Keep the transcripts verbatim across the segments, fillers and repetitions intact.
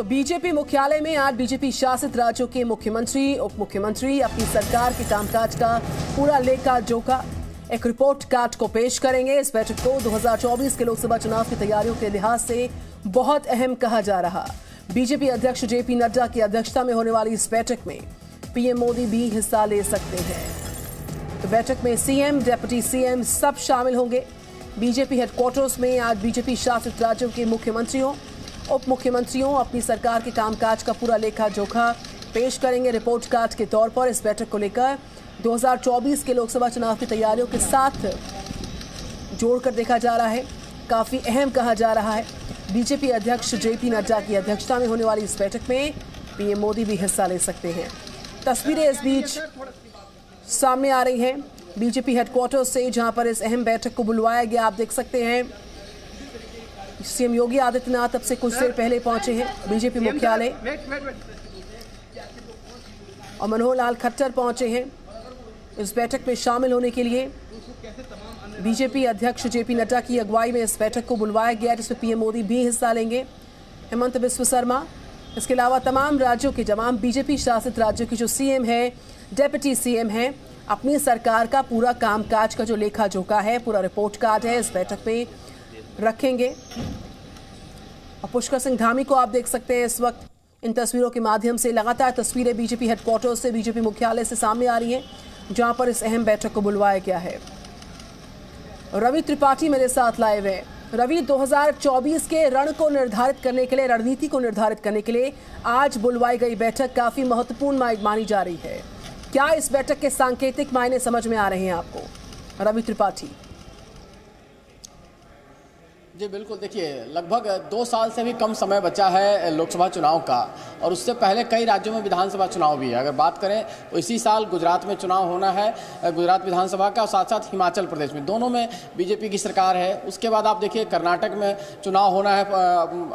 तो बीजेपी मुख्यालय में आठ बीजेपी शासित राज्यों के मुख्यमंत्री, उप मुख्यमंत्री अपनी सरकार के कामकाज का पूरा लेखा जोखा एक रिपोर्ट कार्ड को पेश करेंगे। इस बैठक को दो हज़ार चौबीस के लोकसभा चुनाव की तैयारियों के लिहाज से बहुत अहम कहा जा रहा। बीजेपी अध्यक्ष जेपी नड्डा की अध्यक्षता में होने वाली इस बैठक में पीएम मोदी भी हिस्सा ले सकते हैं। तो बैठक में सीएम, डिप्टी सीएम सब शामिल होंगे। बीजेपी हेडक्वार्टर्स में आज बीजेपी शासित राज्यों के मुख्यमंत्रियों, उप मुख्यमंत्रियों अपनी सरकार के कामकाज का पूरा लेखा जोखा पेश करेंगे रिपोर्ट कार्ड के तौर पर। इस बैठक को लेकर दो हज़ार चौबीस के लोकसभा चुनाव की तैयारियों के साथ जोड़कर देखा जा रहा है, काफी अहम कहा जा रहा है। बीजेपी अध्यक्ष जेपी नड्डा की अध्यक्षता में होने वाली इस बैठक में पीएम मोदी भी हिस्सा ले सकते हैं। तस्वीरें इस बीच सामने आ रही हैं बीजेपी हेडक्वार्टर्स से, जहां पर इस अहम बैठक को बुलवाया गया। आप देख सकते हैं सीएम योगी आदित्यनाथ अब से कुछ देर पहले पहुंचे हैं बीजेपी मुख्यालय, और मनोहर लाल खट्टर पहुंचे हैं इस बैठक में शामिल होने के लिए। बीजेपी अध्यक्ष जेपी नड्डा की अगुवाई में इस बैठक को बुलवाया गया, जिसमें पीएम मोदी भी हिस्सा लेंगे। हेमंत बिस्वा शर्मा, इसके अलावा तमाम राज्यों के, तमाम बीजेपी शासित राज्यों के जो सीएम हैं, डिप्टी सीएम हैं, अपनी सरकार का पूरा कामकाज का जो लेखा जोखा है, पूरा रिपोर्ट कार्ड है, इस बैठक में रखेंगे। और पुष्कर सिंह धामी को आप देख सकते हैं इस वक्त इन तस्वीरों के माध्यम से। लगातार तस्वीरें बीजेपी हेडक्वार्टर्स से, बीजेपी मुख्यालय से सामने आ रही हैं, जहां पर इस अहम बैठक को बुलवाया गया है। रवि त्रिपाठी मेरे साथ लाइव है। रवि, दो हज़ार चौबीस के रण को निर्धारित करने के लिए, रणनीति को निर्धारित करने के लिए आज बुलवाई गई बैठक काफी महत्वपूर्ण मानी जा रही है। क्या इस बैठक के सांकेतिक मायने समझ में आ रहे हैं आपको, रवि त्रिपाठी? जी बिल्कुल, देखिए लगभग दो साल से भी कम समय बचा है लोकसभा चुनाव का, और उससे पहले कई राज्यों में विधानसभा चुनाव भी है। अगर बात करें तो इसी साल गुजरात में चुनाव होना है, गुजरात विधानसभा का, और साथ साथ हिमाचल प्रदेश में, दोनों में बीजेपी की सरकार है। उसके बाद आप देखिए कर्नाटक में चुनाव होना है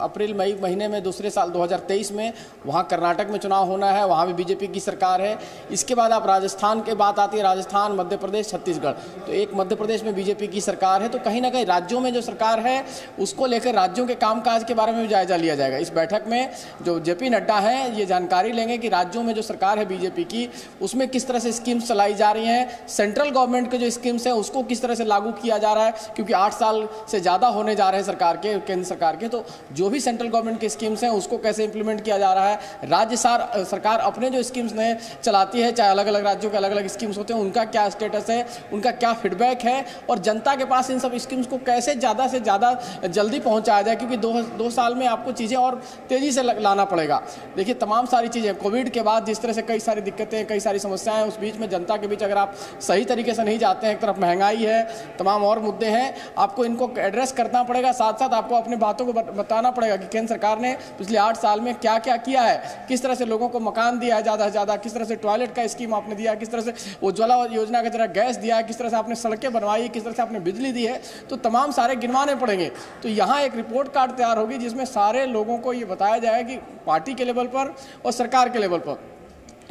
अप्रैल मई महीने में, दूसरे साल दो हज़ार तेईस में वहाँ कर्नाटक में चुनाव होना है, वहाँ भी बीजेपी की सरकार है। इसके बाद आप राजस्थान की बात आती है, राजस्थान, मध्य प्रदेश, छत्तीसगढ़, तो एक मध्य प्रदेश में बीजेपी की सरकार है। तो कहीं ना कहीं राज्यों में जो सरकार है उसको लेकर राज्यों के कामकाज के बारे में भी जायजा लिया जाएगा। इस बैठक में जो जेपी नड्डा हैं ये जानकारी लेंगे कि राज्यों में जो सरकार है बीजेपी की, उसमें किस तरह से स्कीम्स चलाई जा रही हैं, सेंट्रल गवर्नमेंट के जो स्कीम्स हैं उसको किस तरह से लागू किया जा रहा है, क्योंकि आठ साल से ज़्यादा होने जा रहे हैं सरकार के, केंद्र सरकार के। तो जो भी सेंट्रल गवर्नमेंट की स्कीम्स हैं उसको कैसे इंप्लीमेंट किया जा रहा है, राज्य सरकार अपने जो स्कीम्स ने चलाती है, चाहे अलग अलग राज्यों के अलग अलग स्कीम्स होते हैं, उनका क्या स्टेटस है, उनका क्या फीडबैक है, और जनता के पास इन सब स्कीम्स को कैसे ज़्यादा से ज़्यादा जल्दी पहुंचाया जाए, क्योंकि दो दो साल में आपको चीज़ें और तेज़ी से लाना पड़ेगा। देखिए तमाम सारी चीज़ें कोविड के बाद जिस तरह से कई सारी दिक्कतें, कई सारी समस्याएं हैं, उस बीच में जनता के बीच अगर आप सही तरीके से नहीं जाते हैं, एक तरफ महंगाई है, तमाम और मुद्दे हैं, आपको इनको एड्रेस करना पड़ेगा। साथ साथ आपको अपनी बातों को बताना पड़ेगा कि केंद्र सरकार ने पिछले आठ साल में क्या क्या किया है, किस तरह से लोगों को मकान दिया है ज़्यादा से ज़्यादा, किस तरह से टॉयलेट का स्कीम आपने दिया, किस तरह से उज्ज्वला योजना की तरह गैस दिया है, किस तरह से आपने सड़कें बनवाई, किस तरह से आपने बिजली दी है। तो तमाम सारे गिनवाने पड़ेंगे। तो यहाँ एक रिपोर्ट कार्ड तैयार होगी जिसमें सारे लोगों को ये बताया जाएगा कि पार्टी के लेवल पर और सरकार के लेवल पर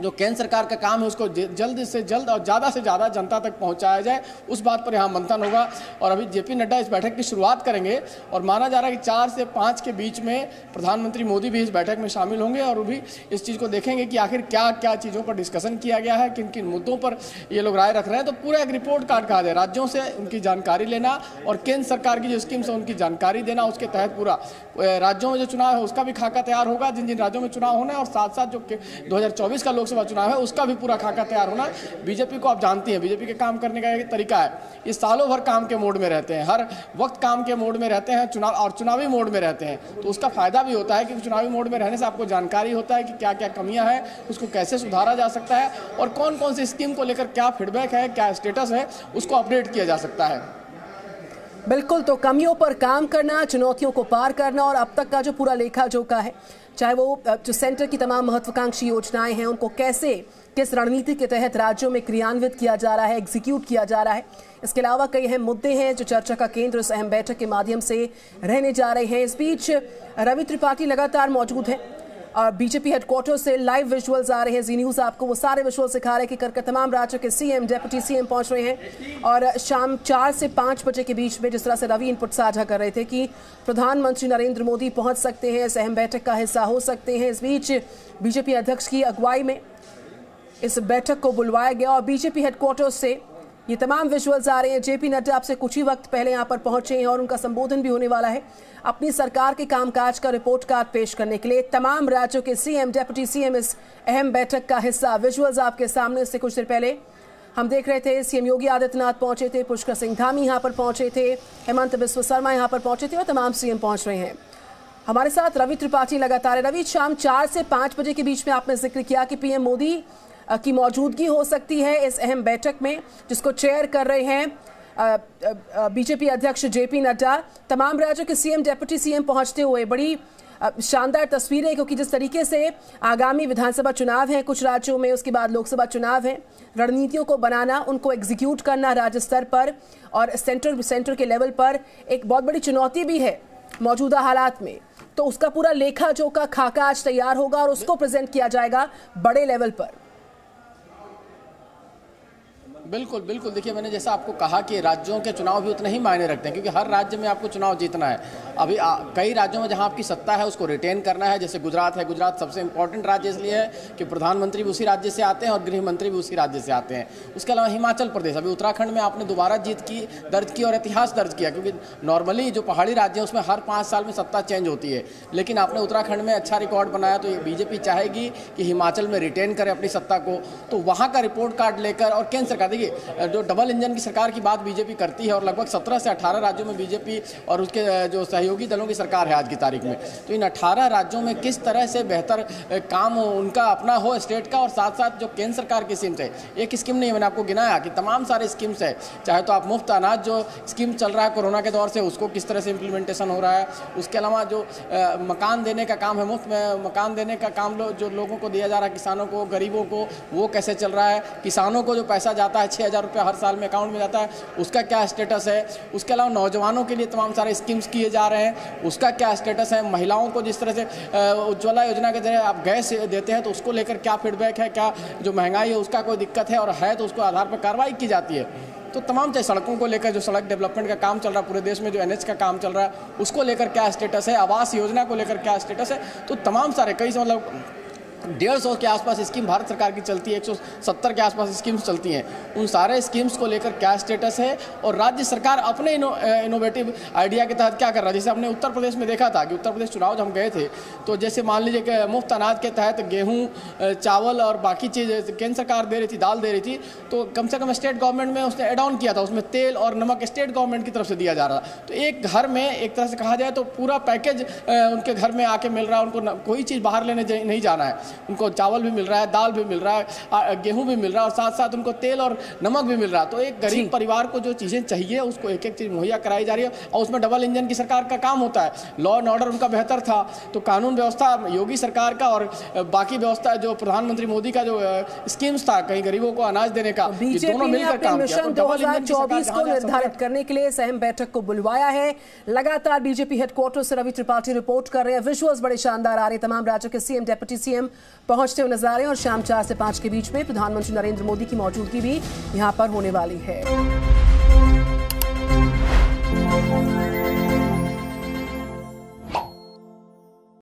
जो केंद्र सरकार का काम है उसको जल्द से जल्द और ज़्यादा से ज़्यादा जनता तक पहुंचाया जाए, उस बात पर यहाँ मंथन होगा। और अभी जेपी नड्डा इस बैठक की शुरुआत करेंगे, और माना जा रहा है कि चार से पाँच के बीच में प्रधानमंत्री मोदी भी इस बैठक में शामिल होंगे, और वो भी इस चीज़ को देखेंगे कि आखिर क्या क्या चीज़ों पर डिस्कशन किया गया है, किन किन मुद्दों पर ये लोग राय रख रहे हैं। तो पूरा एक रिपोर्ट कार्ड कहा जाए, राज्यों से उनकी जानकारी लेना और केंद्र सरकार की जो स्कीम्स है उनकी जानकारी देना, उसके तहत पूरा राज्यों में जो चुनाव है उसका भी खाका तैयार होगा, जिन जिन राज्यों में चुनाव होना है, और साथ साथ जो दो हज़ार चौबीस का लोकसभा चुनाव है उसका भी पूरा खाका तैयार होना। बीजेपी को आप जानती हैं, बीजेपी के काम करने का एक तरीका है, ये सालों भर काम के मोड में रहते हैं, हर वक्त काम के मोड में रहते हैं, चुनाव और चुनावी मोड में रहते हैं। तो उसका फायदा भी होता है कि चुनावी मोड में रहने से आपको जानकारी होता है कि क्या क्या कमियां हैं, उसको कैसे सुधारा जा सकता है, और कौन कौन सी स्कीम को लेकर क्या फीडबैक है, क्या स्टेटस है, उसको अपडेट किया जा सकता है। बिल्कुल, तो कमियों पर काम करना, चुनौतियों को पार करना, और अब तक का जो पूरा लेखा जोखा है, चाहे वो जो सेंटर की तमाम महत्वाकांक्षी योजनाएं हैं उनको कैसे, किस रणनीति के तहत राज्यों में क्रियान्वित किया जा रहा है, एग्जीक्यूट किया जा रहा है, इसके अलावा कई अहम मुद्दे हैं जो चर्चा का केंद्र इस अहम बैठक के माध्यम से रहने जा रहे हैं। इस बीच रवि त्रिपाठी लगातार मौजूद हैं बीजेपी हेडक्वार्टर से लाइव विजुअल्स आ रहे हैं। जी न्यूज़ आपको वो सारे विजुअल्स दिखा रहे हैं कि करके तमाम राज्यों के सीएम, डेप्यूटी सीएम पहुंच रहे हैं। और शाम चार से पाँच बजे के बीच में जिस तरह से रवि इनपुट साझा कर रहे थे कि प्रधानमंत्री नरेंद्र मोदी पहुंच सकते हैं, इस अहम बैठक का हिस्सा हो सकते हैं। इस बीच बीजेपी अध्यक्ष की अगुवाई में इस बैठक को बुलवाया गया और बीजेपी हेडक्वार्टर से ये तमाम विजुअल्स आ रहे हैं। जेपी नड्डा आपसे कुछ ही वक्त पहले यहाँ पर पहुंचे हैं और उनका संबोधन भी होने वाला है अपनी सरकार के कामकाज का रिपोर्ट कार्ड पेश करने के लिए। तमाम राज्यों के सीएम, डेप्यूटी सीएम इस अहम बैठक का हिस्सा। विजुअल्स आपके सामने। इससे कुछ देर पहले हम देख रहे थे सीएम योगी आदित्यनाथ पहुंचे थे, पुष्कर सिंह धामी यहाँ पर पहुंचे थे, हेमंत बिस्वा शर्मा यहाँ पर पहुंचे थे और तमाम सीएम पहुंच रहे हैं। हमारे साथ रवि त्रिपाठी लगातार है। रवि, शाम चार से पाँच बजे के बीच में आपने जिक्र किया कि पीएम मोदी की मौजूदगी हो सकती है इस अहम बैठक में, जिसको चेयर कर रहे हैं बीजेपी अध्यक्ष जेपी नड्डा। तमाम राज्यों के सीएम, डेप्यूटी सीएम पहुंचते हुए बड़ी शानदार तस्वीरें हैं, क्योंकि जिस तरीके से आगामी विधानसभा चुनाव हैं कुछ राज्यों में, उसके बाद लोकसभा चुनाव हैं, रणनीतियों को बनाना, उनको एग्जीक्यूट करना राज्य स्तर पर और सेंटर सेंटर के लेवल पर एक बहुत बड़ी चुनौती भी है मौजूदा हालात में। तो उसका पूरा लेखा जोखा खाका आज तैयार होगा और उसको प्रेजेंट किया जाएगा बड़े लेवल पर। बिल्कुल बिल्कुल, देखिए मैंने जैसा आपको कहा कि राज्यों के चुनाव भी उतने ही मायने रखते हैं, क्योंकि हर राज्य में आपको चुनाव जीतना है। अभी आ, कई राज्यों में जहां आपकी सत्ता है उसको रिटेन करना है, जैसे गुजरात है। गुजरात सबसे इंपॉर्टेंट राज्य इसलिए है कि प्रधानमंत्री भी उसी राज्य से आते हैं और गृह मंत्री भी उसी राज्य से आते हैं। उसके अलावा हिमाचल प्रदेश, अभी उत्तराखंड में आपने दोबारा जीत की दर्ज की और इतिहास दर्ज किया, क्योंकि नॉर्मली जो पहाड़ी राज्य है उसमें हर पाँच साल में सत्ता चेंज होती है, लेकिन आपने उत्तराखंड में अच्छा रिकॉर्ड बनाया। तो बीजेपी चाहेगी कि हिमाचल में रिटेन करे अपनी सत्ता को, तो वहाँ का रिपोर्ट कार्ड लेकर। और केंद्र सरकार, देखिए जो डबल इंजन की सरकार की बात बीजेपी करती है और लगभग सत्रह से अठारह राज्यों में बीजेपी और उसके जो सहयोगी दलों की सरकार है आज की तारीख में, तो इन अठारह राज्यों में किस तरह से बेहतर काम उनका अपना हो स्टेट का, और साथ साथ जो केंद्र सरकार की स्कीम्स है, एक स्कीम नहीं मैंने आपको गिनाया कि तमाम सारे स्कीम्स है। चाहे तो आप मुफ्त अनाज जो स्कीम चल रहा है कोरोना के दौर से, उसको किस तरह से इम्प्लीमेंटेशन हो रहा है। उसके अलावा जो आ, मकान देने का काम है, मुफ्त में मकान देने का काम लो, जो लोगों को दिया जा रहा है, किसानों को, गरीबों को, वो कैसे चल रहा है। किसानों को जो पैसा जाता है छः हज़ार रुपये हर साल में अकाउंट में जाता है, उसका क्या स्टेटस है। उसके अलावा नौजवानों के लिए तमाम सारे स्कीम्स किए जा रहे हैं, उसका क्या स्टेटस है। महिलाओं को जिस तरह से उज्ज्वला योजना के जरिए आप गैस देते हैं, तो उसको लेकर क्या फीडबैक है, क्या जो महंगाई है उसका कोई दिक्कत है, और है तो उसको आधार पर कार्रवाई की जाती है। तो तमाम, चाहे सड़कों को लेकर जो सड़क डेवलपमेंट का काम चल रहा है पूरे देश में, जो एनएच का काम चल रहा है उसको लेकर क्या स्टेटस है, आवास योजना को लेकर क्या स्टेटस है। तो तमाम सारे कई से मतलब डेढ़ सौ के आसपास स्कीम भारत सरकार की चलती है, एक सौ सत्तर के आसपास स्कीम्स चलती हैं। उन सारे स्कीम्स को लेकर क्या स्टेटस है, और राज्य सरकार अपने इनो, इनोवेटिव आइडिया के तहत क्या कर रहा है। जैसे हमने उत्तर प्रदेश में देखा था कि उत्तर प्रदेश चुनाव जब हम गए थे, तो जैसे मान लीजिए कि मुफ्त अनाज के तहत गेहूँ, चावल और बाकी चीज़ केंद्र सरकार दे रही थी, दाल दे रही थी, तो कम से कम स्टेट गवर्नमेंट में उसने एड ऑन किया था, उसमें तेल और नमक स्टेट गवर्नमेंट की तरफ से दिया जा रहा था। तो एक घर में एक तरह से कहा जाए तो पूरा पैकेज उनके घर में आके मिल रहा है, उनको कोई चीज़ बाहर लेने नहीं जाना है। उनको चावल भी मिल रहा है, दाल भी मिल रहा है, गेहूं भी मिल रहा है, और साथ साथ उनको तेल और नमक भी मिल रहा है। तो एक गरीब परिवार को जो चीज़ें चाहिए उसको एक एक चीज़ मुहैया कराई जा रही है, और उसमें डबल इंजन की सरकार का काम होता है। लॉ एंड ऑर्डर उनका बेहतर था, तो कानून व्यवस्था योगी सरकार का, और बाकी व्यवस्था जो प्रधानमंत्री मोदी का जो स्कीम्स था कहीं गरीबों को अनाज देने का, दोनों मिलकर काम किया। दो हजार चौबीस को निर्धारित करने के लिए अहम बैठक को बुलवाया है। लगातार बीजेपी हेडक्वार्टर से रवि त्रिपाठी रिपोर्ट कर रहे हैं। विजुअल्स बड़े शानदार आ रहे हैं। तमाम राज्यों के सीएम, डेप्यूटी सीएम पहुंचते हुए नजर आ रहे हैं और शाम चार से पांच के बीच में प्रधानमंत्री नरेंद्र मोदी की मौजूदगी भी यहां पर होने वाली है।